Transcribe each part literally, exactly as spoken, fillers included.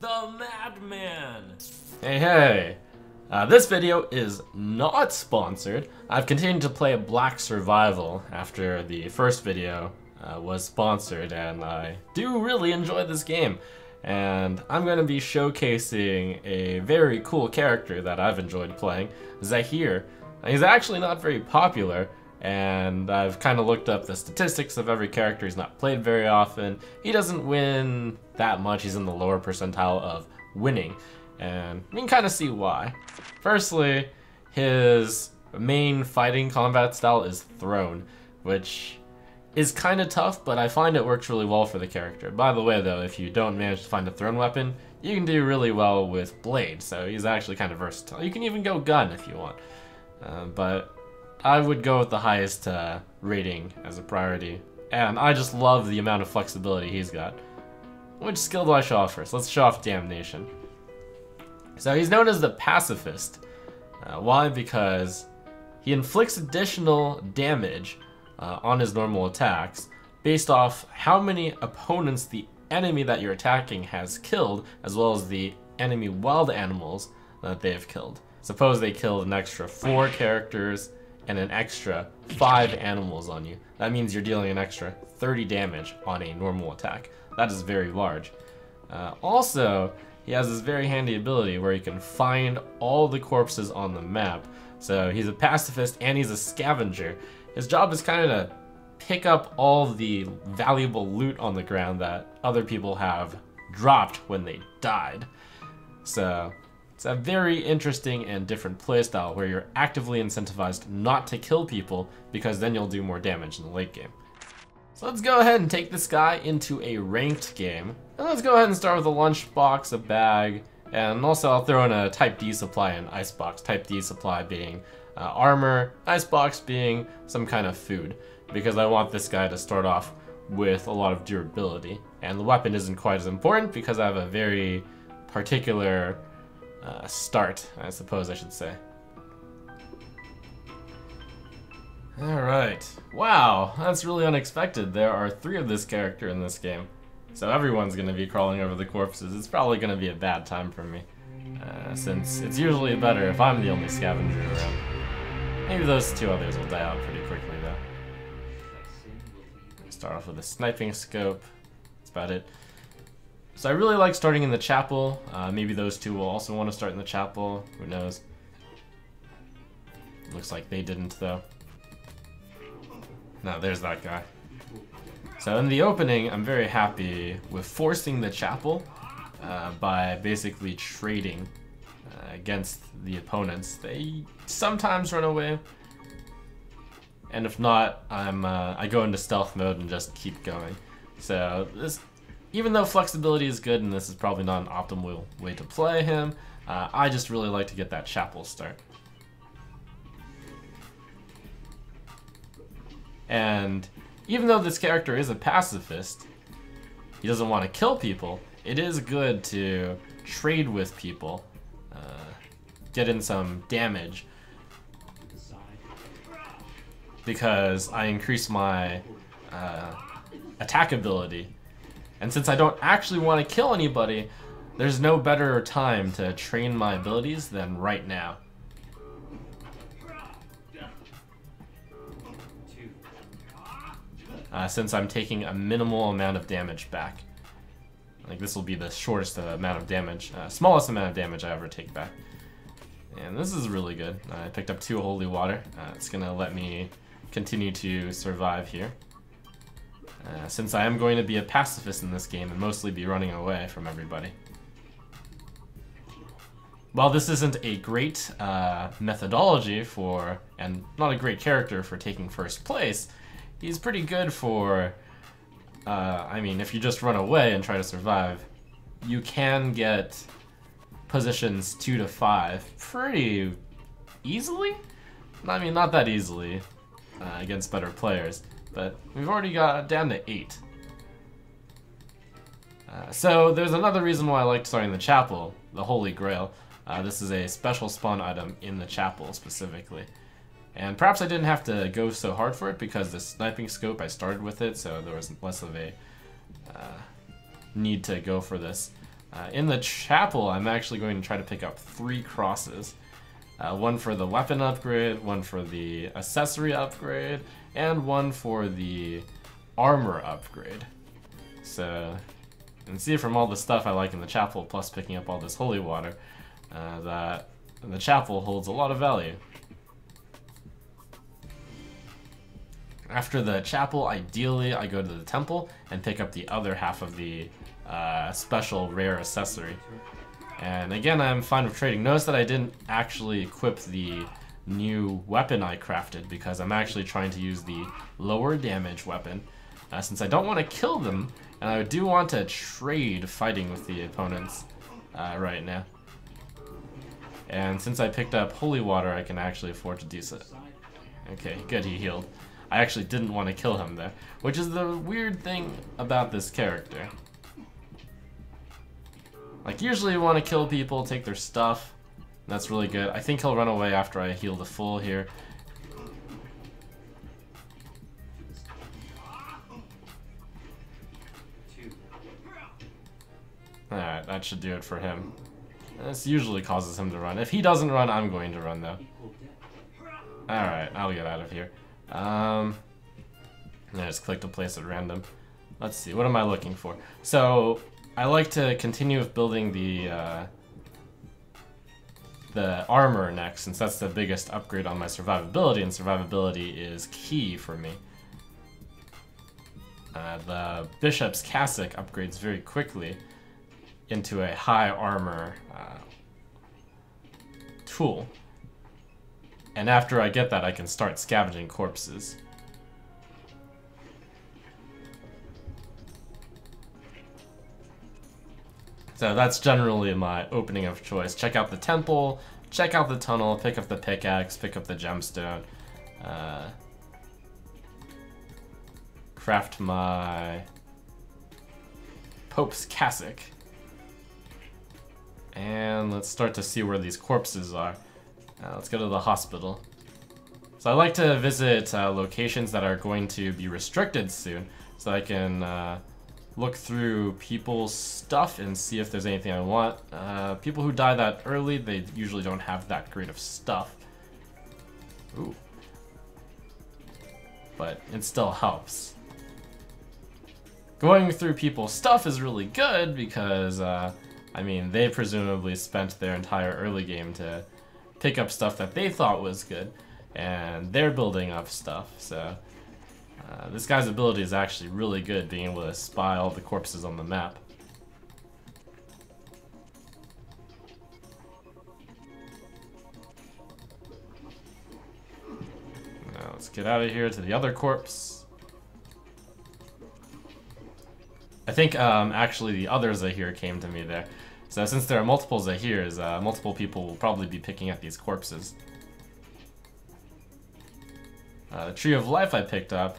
the Madman! Hey, hey! Uh, this video is not sponsored. I've continued to play Black Survival after the first video uh, was sponsored, and I do really enjoy this game. And I'm going to be showcasing a very cool character that I've enjoyed playing, Zahir. He's actually not very popular, and I've kind of looked up the statistics of every character. He's not played very often. He doesn't win that much. He's in the lower percentile of winning. And you can kind of see why. Firstly, his main fighting combat style is thrown, which is kind of tough, but I find it works really well for the character. By the way, though, if you don't manage to find a thrown weapon, you can do really well with blade, so he's actually kind of versatile. You can even go gun if you want, uh, but I would go with the highest uh, rating as a priority. And I just love the amount of flexibility he's got. Which skill do I show off first? Let's show off Damnation. So he's known as the Pacifist. Uh, why? Because he inflicts additional damage uh, on his normal attacks based off how many opponents the enemy that you're attacking has killed, as well as the enemy wild animals that they have killed. Suppose they killed an extra four characters and an extra five animals on you. That means you're dealing an extra thirty damage on a normal attack. That is very large. Uh, also, he has this very handy ability where he can find all the corpses on the map. So he's a pacifist and he's a scavenger. His job is kind of to pick up all the valuable loot on the ground that other people have dropped when they died. So it's a very interesting and different playstyle where you're actively incentivized not to kill people, because then you'll do more damage in the late game. So let's go ahead and take this guy into a ranked game. And let's go ahead and start with a lunchbox, a bag, and also I'll throw in a Type D supply and Icebox. Type D supply being uh, armor, Icebox being some kind of food, because I want this guy to start off with a lot of durability. And the weapon isn't quite as important because I have a very particular uh, start, I suppose I should say. Alright. Wow, that's really unexpected. There are three of this character in this game. So everyone's gonna be crawling over the corpses. It's probably gonna be a bad time for me, uh, since it's usually better if I'm the only scavenger around. Maybe those two others will die out pretty quickly, though. Start off with a sniping scope. That's about it. So I really like starting in the chapel. Uh, maybe those two will also want to start in the chapel. Who knows? Looks like they didn't, though. No, there's that guy. So in the opening, I'm very happy with forcing the chapel uh, by basically trading uh, against the opponents. They sometimes run away, and if not, I'm uh, I go into stealth mode and just keep going. So this, even though flexibility is good, and this is probably not an optimal way to play him, uh, I just really like to get that chapel start. And even though this character is a pacifist, he doesn't want to kill people, it is good to trade with people, uh, get in some damage, because I increase my uh, attack ability. And since I don't actually want to kill anybody, there's no better time to train my abilities than right now. Uh, since I'm taking a minimal amount of damage back. Like, this will be the shortest amount of damage, uh, smallest amount of damage I ever take back. And this is really good. Uh, I picked up two holy water. Uh, it's gonna let me continue to survive here. Uh, since I am going to be a pacifist in this game and mostly be running away from everybody. While this isn't a great uh, methodology for, and not a great character for taking first place, he's pretty good for, uh, I mean, if you just run away and try to survive, you can get positions two to five pretty easily? I mean, not that easily uh, against better players, but we've already got down to eight. Uh, so there's another reason why I like starting the chapel, the Holy Grail. Uh, this is a special spawn item in the chapel specifically. And perhaps I didn't have to go so hard for it because the sniping scope, I started with it, so there was less of a uh, need to go for this. Uh, in the chapel, I'm actually going to try to pick up three crosses. Uh, one for the weapon upgrade, one for the accessory upgrade, and one for the armor upgrade. So, you can see from all the stuff I like in the chapel, plus picking up all this holy water, uh, that the chapel holds a lot of value. After the chapel, ideally, I go to the temple and pick up the other half of the uh, special rare accessory. And again, I'm fine with trading. Notice that I didn't actually equip the new weapon I crafted because I'm actually trying to use the lower damage weapon uh, since I don't want to kill them, and I do want to trade fighting with the opponents uh, right now. And since I picked up holy water, I can actually afford to do so. Okay, good, he healed. I actually didn't want to kill him there, which is the weird thing about this character. Like, usually you want to kill people, take their stuff. That's really good. I think he'll run away after I heal the fool here. Alright, that should do it for him. This usually causes him to run. If he doesn't run, I'm going to run, though. Alright, I'll get out of here. Um, I just clicked a place at random. Let's see, what am I looking for? So, I like to continue with building the uh, the armor next, since that's the biggest upgrade on my survivability, and survivability is key for me. Uh, the Bishop's Cassock upgrades very quickly into a high armor uh, tool. And after I get that, I can start scavenging corpses. So that's generally my opening of choice. Check out the temple, check out the tunnel, pick up the pickaxe, pick up the gemstone. Uh, craft my Pope's cassock. And let's start to see where these corpses are. Uh, let's go to the hospital. So I like to visit uh, locations that are going to be restricted soon, so I can uh, look through people's stuff and see if there's anything I want. Uh, people who die that early, they usually don't have that great of stuff. Ooh. But it still helps. Going through people's stuff is really good because, uh, I mean, they presumably spent their entire early game to pick up stuff that they thought was good, and they're building up stuff, so uh, this guy's ability is actually really good, being able to spy all the corpses on the map. Now let's get out of here to the other corpse. I think um, actually the other Zahir came to me there. So since there are multiple Zahirs, uh, multiple people will probably be picking up these corpses. Uh, the Tree of Life I picked up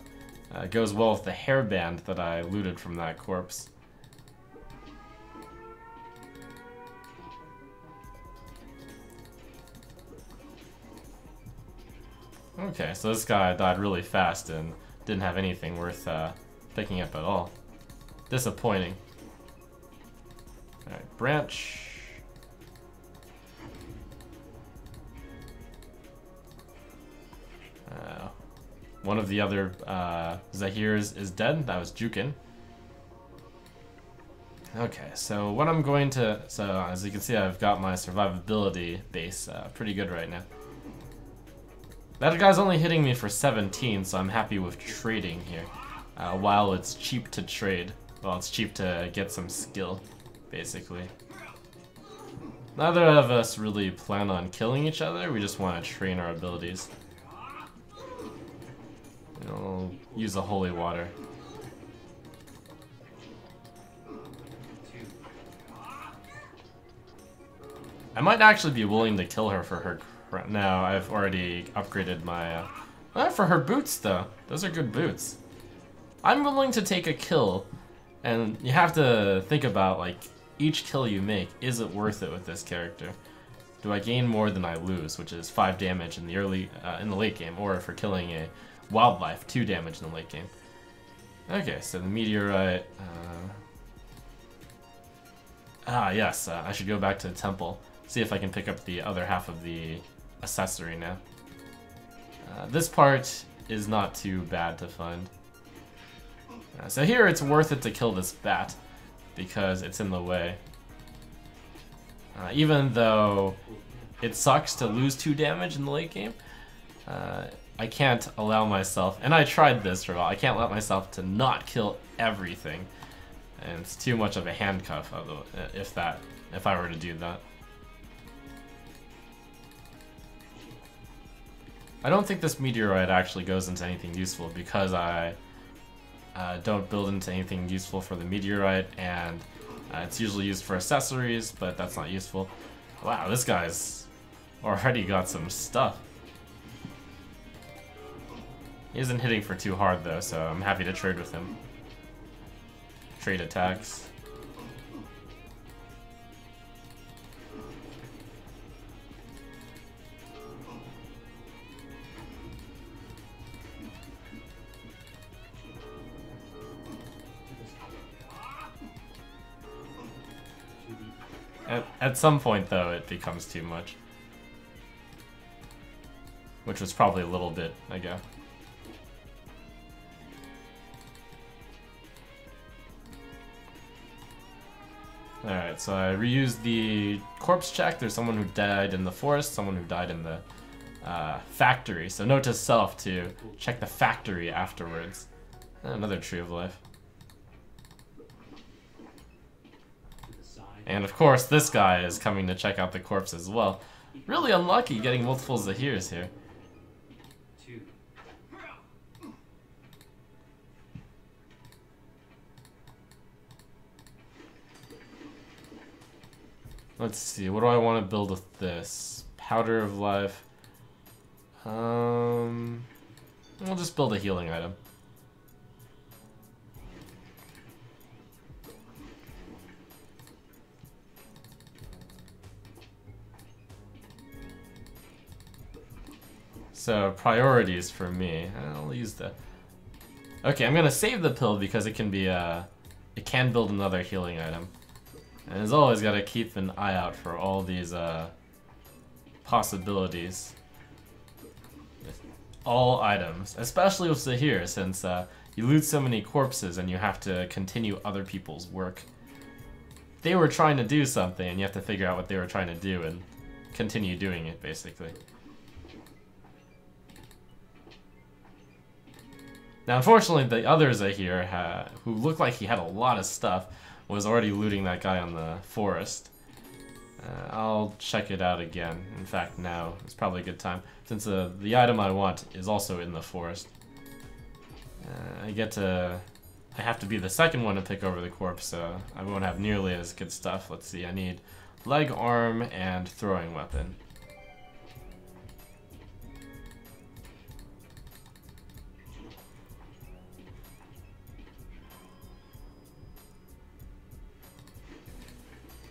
uh, goes well with the hairband that I looted from that corpse. Okay, so this guy died really fast and didn't have anything worth uh, picking up at all. Disappointing. Alright, branch. Uh, one of the other uh, Zahirs is dead. That was Jukin. Okay, so what I'm going to... So, as you can see, I've got my survivability base uh, pretty good right now. That guy's only hitting me for seventeen, so I'm happy with trading here. Uh, while it's cheap to trade. While it's cheap to get some skill. Basically. Neither of us really plan on killing each other, we just want to train our abilities. We'll use the holy water. I might actually be willing to kill her for her cra- No, I've already upgraded my... Uh, not for her boots, though. Those are good boots. I'm willing to take a kill, and you have to think about, like, each kill you make, is it worth it with this character? Do I gain more than I lose, which is five damage in the early, uh, in the late game, or for killing a wildlife, two damage in the late game? Okay, so the meteorite. Uh, Ah, yes, uh, I should go back to the temple. See if I can pick up the other half of the accessory now. Uh, this part is not too bad to find. Uh, so here it's worth it to kill this bat, because it's in the way. Uh, even though it sucks to lose two damage in the late game, uh, I can't allow myself, and I tried this for a while, I can't let myself to not kill everything. And it's too much of a handcuff if that, if I were to do that. I don't think this meteorite actually goes into anything useful because I uh, don't build into anything useful for the meteorite, and uh, it's usually used for accessories, but that's not useful. Wow, this guy's already got some stuff. He isn't hitting for too hard though, so I'm happy to trade with him. Trade attacks. At, at some point, though, it becomes too much. Which was probably a little bit ago. Alright, so I reused the corpse check. There's someone who died in the forest, someone who died in the uh, factory. So note to self to check the factory afterwards. Another Tree of Life. And of course this guy is coming to check out the corpse as well. Really unlucky getting multiple Zahirs here. Let's see, what do I want to build with this? Powder of Life. Um, I'll just build a healing item. So, priorities for me. I'll use the... Okay, I'm going to save the pill because it can be a... It can build another healing item. And as always, gotta keep an eye out for all these uh, possibilities. All items, especially with Zahir, since uh, you loot so many corpses and you have to continue other people's work. They were trying to do something, and you have to figure out what they were trying to do and continue doing it, basically. Now, unfortunately, the other Zahir, uh, who looked like he had a lot of stuff, was already looting that guy on the forest. Uh, I'll check it out again. In fact, now it's probably a good time, since uh, the item I want is also in the forest. Uh, I get to... I have to be the second one to pick over the corpse, so I won't have nearly as good stuff. Let's see, I need leg, arm, and throwing weapon.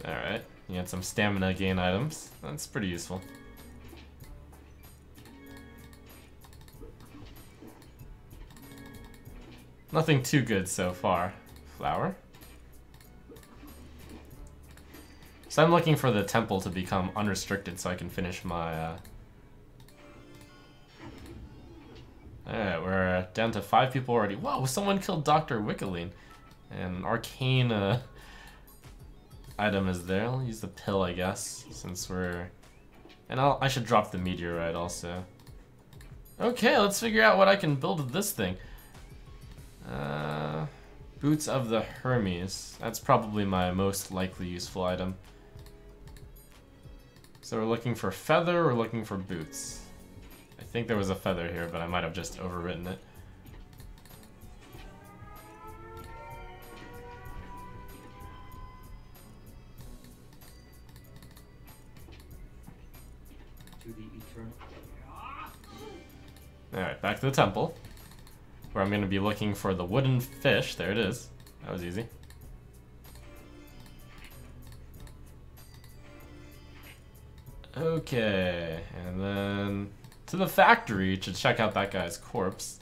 Alright, you had some stamina gain items. That's pretty useful. Nothing too good so far. Flower. So I'm looking for the temple to become unrestricted so I can finish my... Uh... Alright, we're down to five people already. Whoa, someone killed Doctor Wickeline. And arcane... Uh... item is there. I'll use the pill, I guess, since we're... And I'll, I should drop the meteorite also. Okay, let's figure out what I can build with this thing. Uh, Boots of the Hermes. That's probably my most likely useful item. So we're looking for feather, we're looking for boots. I think there was a feather here, but I might have just overwritten it. Alright, back to the temple, where I'm going to be looking for the wooden fish. There it is. That was easy. Okay, and then to the factory to check out that guy's corpse.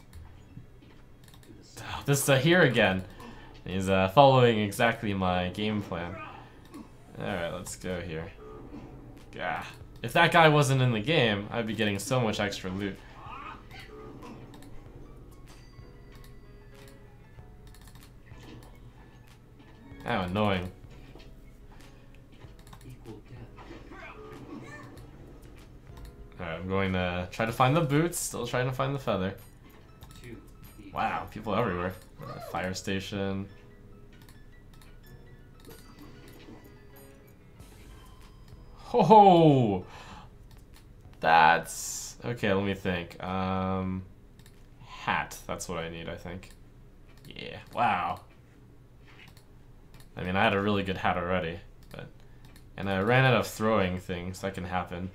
Oh, this is Zahir again. He's uh, following exactly my game plan. Alright, let's go here. Gah. If that guy wasn't in the game, I'd be getting so much extra loot. How annoying. Alright, I'm going to try to find the boots, still trying to find the feather. Wow, people everywhere. Uh, fire station. Ho ho! That's... okay, let me think. Um, hat, that's what I need, I think. Yeah, wow. I mean, I had a really good hat already, but... and I ran out of throwing things, that can happen.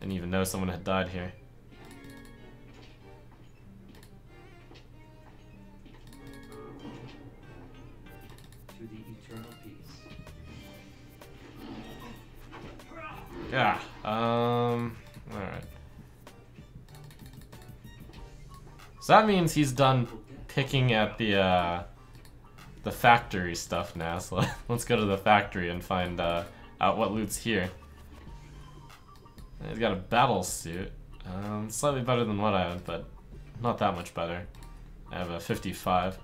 Didn't even know someone had died here. To the eternal peace. Yeah. Um. All right. So that means he's done picking at the uh, the factory stuff now. So let's go to the factory and find uh, out what loot's here. He's got a battle suit, um, slightly better than what I had, but not that much better. I have a fifty-five,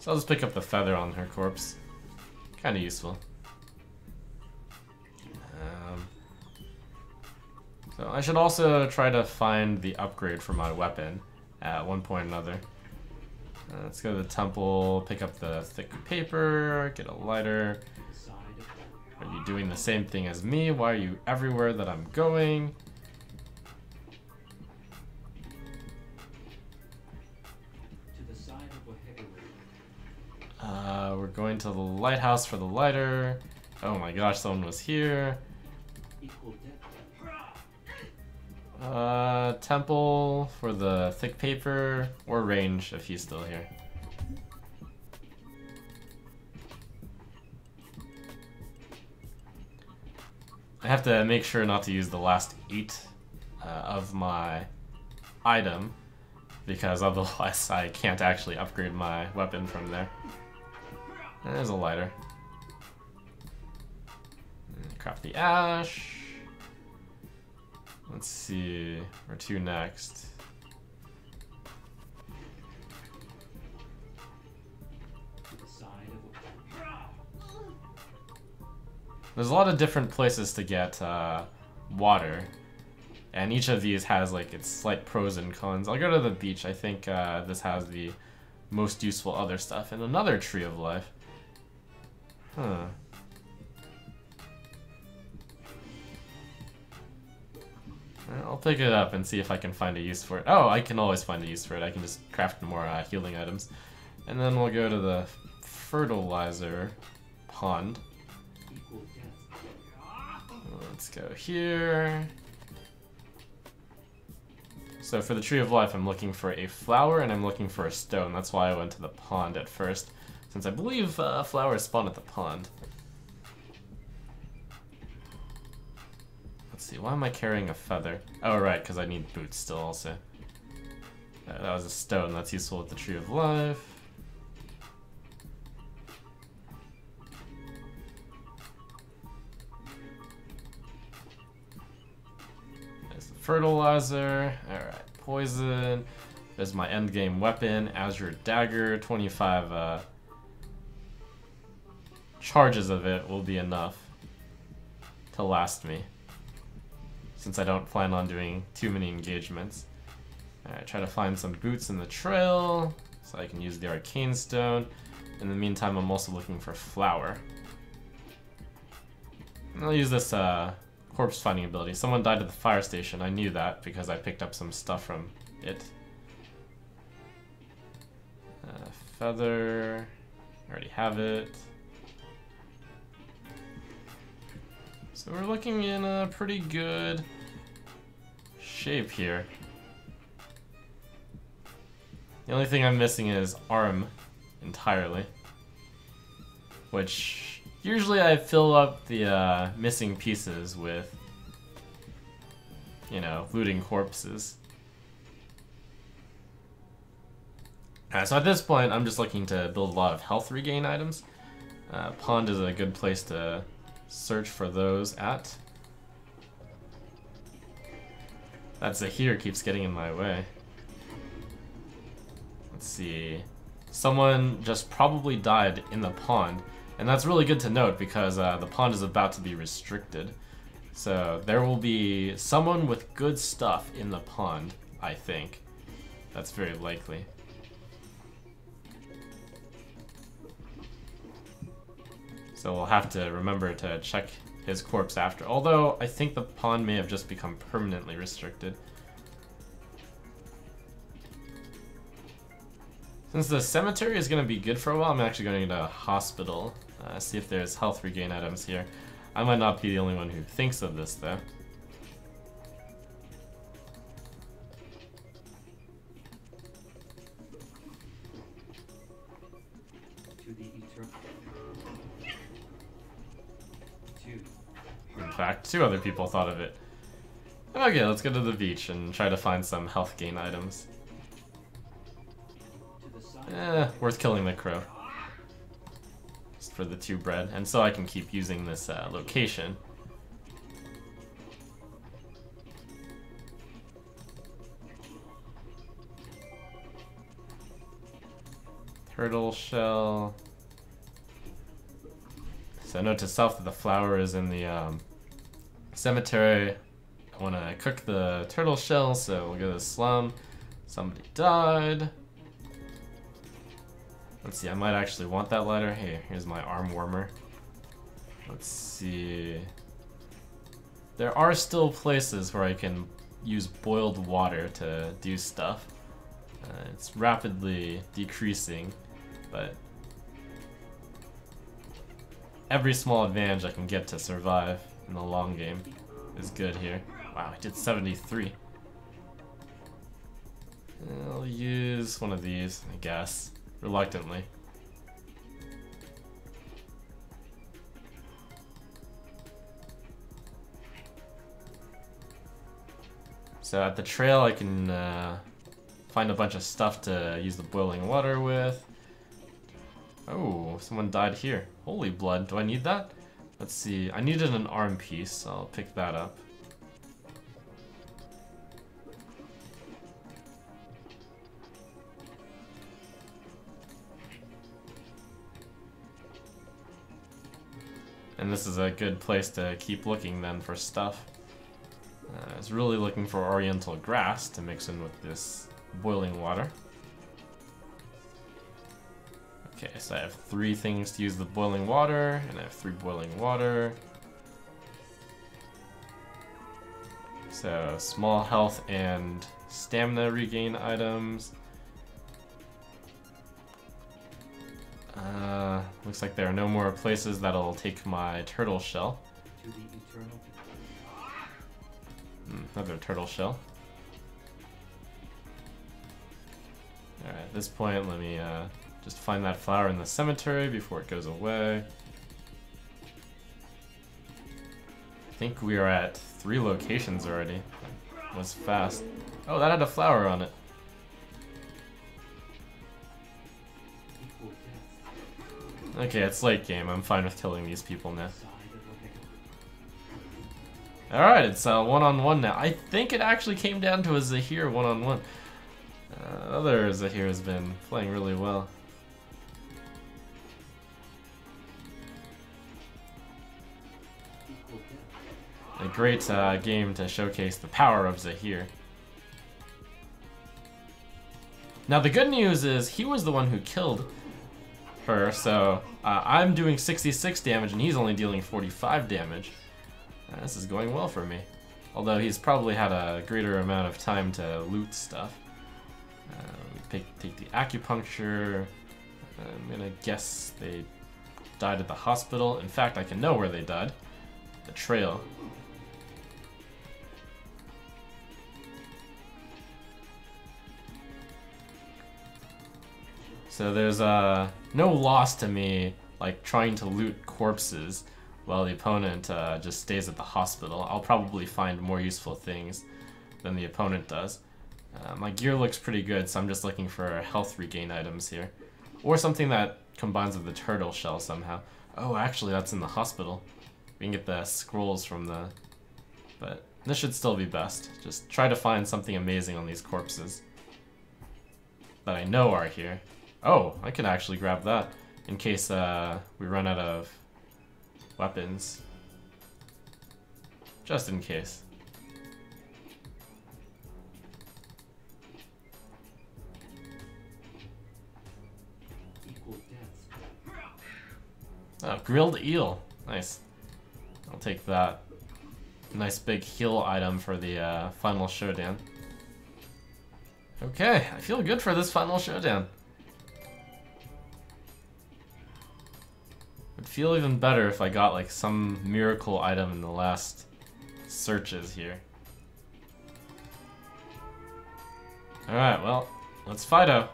so I'll just pick up the feather on her corpse. Kind of useful. Um, so I should also try to find the upgrade for my weapon at one point or another. Uh, let's go to the temple, pick up the thick paper, get a lighter. Are you doing the same thing as me? Why are you everywhere that I'm going? To the side of a heavyweight. Uh, we're going to the lighthouse for the lighter. Oh my gosh, someone was here. Uh, temple for the thick paper, or range if he's still here. I have to make sure not to use the last eight uh, of my item, because otherwise I can't actually upgrade my weapon from there. And there's a lighter. Craft the ash. Let's see, where to next? There's a lot of different places to get uh, water, and each of these has like its slight pros and cons. I'll go to the beach. I think uh, this has the most useful other stuff, and another Tree of Life. Huh. I'll pick it up and see if I can find a use for it. Oh, I can always find a use for it. I can just craft more uh, healing items. And then we'll go to the fertilizer pond. Let's go here. So for the Tree of Life, I'm looking for a flower and I'm looking for a stone. That's why I went to the pond at first, since I believe uh, flowers spawn at the pond. Let's see, why am I carrying a feather? Oh right, because I need boots still also. Uh, that was a stone, that's useful with the Tree of Life. Fertilizer, alright, poison. There's my endgame weapon, Azure Dagger. twenty-five uh, charges of it will be enough to last me, since I don't plan on doing too many engagements. Alright, try to find some boots in the trail, so I can use the arcane stone. In the meantime, I'm also looking for flour. And I'll use this, uh... corpse finding ability. Someone died at the fire station. I knew that because I picked up some stuff from it. Uh, feather. I already have it. So we're looking in a pretty good shape here. The only thing I'm missing is arm entirely, which usually I fill up the uh, missing pieces with, you know, looting corpses. Alright, so at this point I'm just looking to build a lot of health regain items. Uh, pond is a good place to search for those at. That Zahir keeps getting in my way. Let's see. Someone just probably died in the pond, and that's really good to note because uh, the pond is about to be restricted. So there will be someone with good stuff in the pond, I think. That's very likely. So we'll have to remember to check his corpse after. Although, I think the pond may have just become permanently restricted. Since the cemetery is going to be good for a while, I'm actually going to get a hospital. Uh, see if there's health regain items here. I might not be the only one who thinks of this, though. In fact, two other people thought of it. Okay, let's go to the beach and try to find some health gain items. Eh, worth killing the crow. Just for the two bread, and so I can keep using this uh, location. Turtle shell. So note to self that the flower is in the um, cemetery. I want to cook the turtle shell, so we'll go to the slum. Somebody died. Let's see, I might actually want that lighter. Hey, here's my arm warmer. Let's see. There are still places where I can use boiled water to do stuff. Uh, it's rapidly decreasing, but every small advantage I can get to survive in the long game is good here. Wow, I did seventy-three. I'll use one of these, I guess. Reluctantly. So at the trail I can uh, find a bunch of stuff to use the boiling water with. Oh, someone died here. Holy blood, do I need that? Let's see, I needed an arm piece, so I'll pick that up. And this is a good place to keep looking then for stuff. Uh, I was really looking for oriental grass to mix in with this boiling water. Okay, so I have three things to use the boiling water, and I have three boiling water. So small health and stamina regain items. Uh, looks like there are no more places that'll take my turtle shell. Mm, another turtle shell. Alright, at this point let me uh, just find that flower in the cemetery before it goes away. I think we are at three locations already. That was fast. Oh, that had a flower on it. Okay, it's late game. I'm fine with killing these people now. Alright, it's uh, one-on-one now. I think it actually came down to a Zahir one-on-one. Uh, other Zahir has been playing really well. A great uh, game to showcase the power of Zahir. Now the good news is he was the one who killed her, so uh, I'm doing sixty-six damage and he's only dealing forty-five damage. Uh, this is going well for me. Although he's probably had a greater amount of time to loot stuff. Uh, take, take the acupuncture. I'm gonna guess they died at the hospital. In fact, I can know where they died. The trail. So there's uh, no loss to me, like, trying to loot corpses while the opponent uh, just stays at the hospital. I'll probably find more useful things than the opponent does. Uh, my gear looks pretty good, so I'm just looking for health regain items here. Or something that combines with the turtle shell somehow. Oh, actually, that's in the hospital. We can get the scrolls from the... But this should still be best. Just try to find something amazing on these corpses that I know are here. Oh, I can actually grab that in case uh, we run out of weapons. Just in case. Oh, grilled eel. Nice. I'll take that. Nice big heal item for the uh, final showdown. Okay, I feel good for this final showdown. I'd feel even better if I got like some miracle item in the last searches here. Alright, well, let's Fido.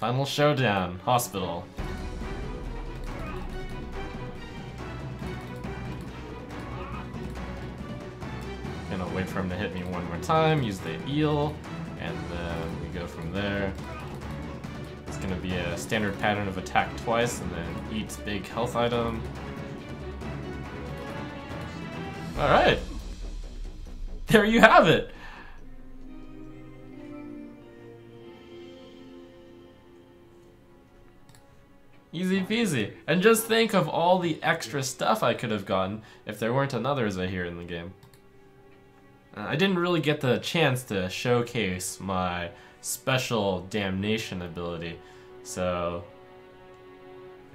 Final showdown, hospital. Gonna wait for him to hit me one more time, use the eel, and then we go from there. It's gonna be a standard pattern of attack twice, and then eats big health item. Alright! There you have it! Easy peasy. And just think of all the extra stuff I could have gotten if there weren't another Zahir in the game. Uh, I didn't really get the chance to showcase my special damnation ability, so...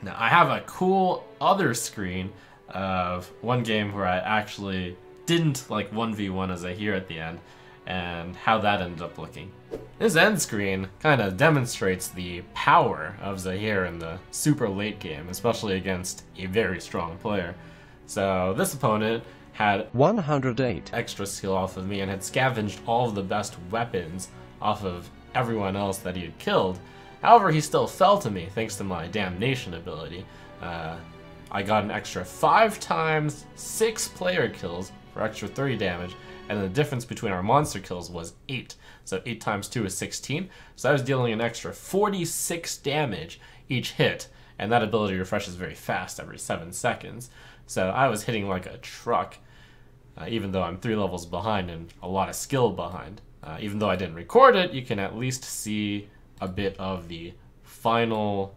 Now, I have a cool other screen of one game where I actually didn't like one v one a Zahir at the end, and how that ended up looking. This end screen kind of demonstrates the power of Zahir in the super late game, especially against a very strong player. So this opponent had one hundred eight extra skill off of me and had scavenged all of the best weapons off of everyone else that he had killed. However, he still fell to me thanks to my damnation ability. Uh, I got an extra five times six player kills for extra thirty damage, and the difference between our monster kills was eight. So eight times two is sixteen. So I was dealing an extra forty-six damage each hit, and that ability refreshes very fast every seven seconds. So I was hitting like a truck, uh, even though I'm three levels behind and a lot of skill behind. Uh, even though I didn't record it, you can at least see a bit of the final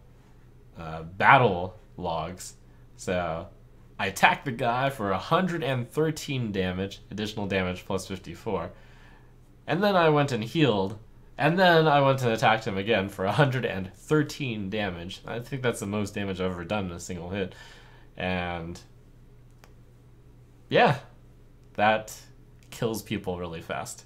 uh, battle logs. So I attacked the guy for one hundred thirteen damage, additional damage plus fifty-four. And then I went and healed, and then I went and attacked him again for one hundred thirteen damage. I think that's the most damage I've ever done in a single hit. And yeah, that kills people really fast.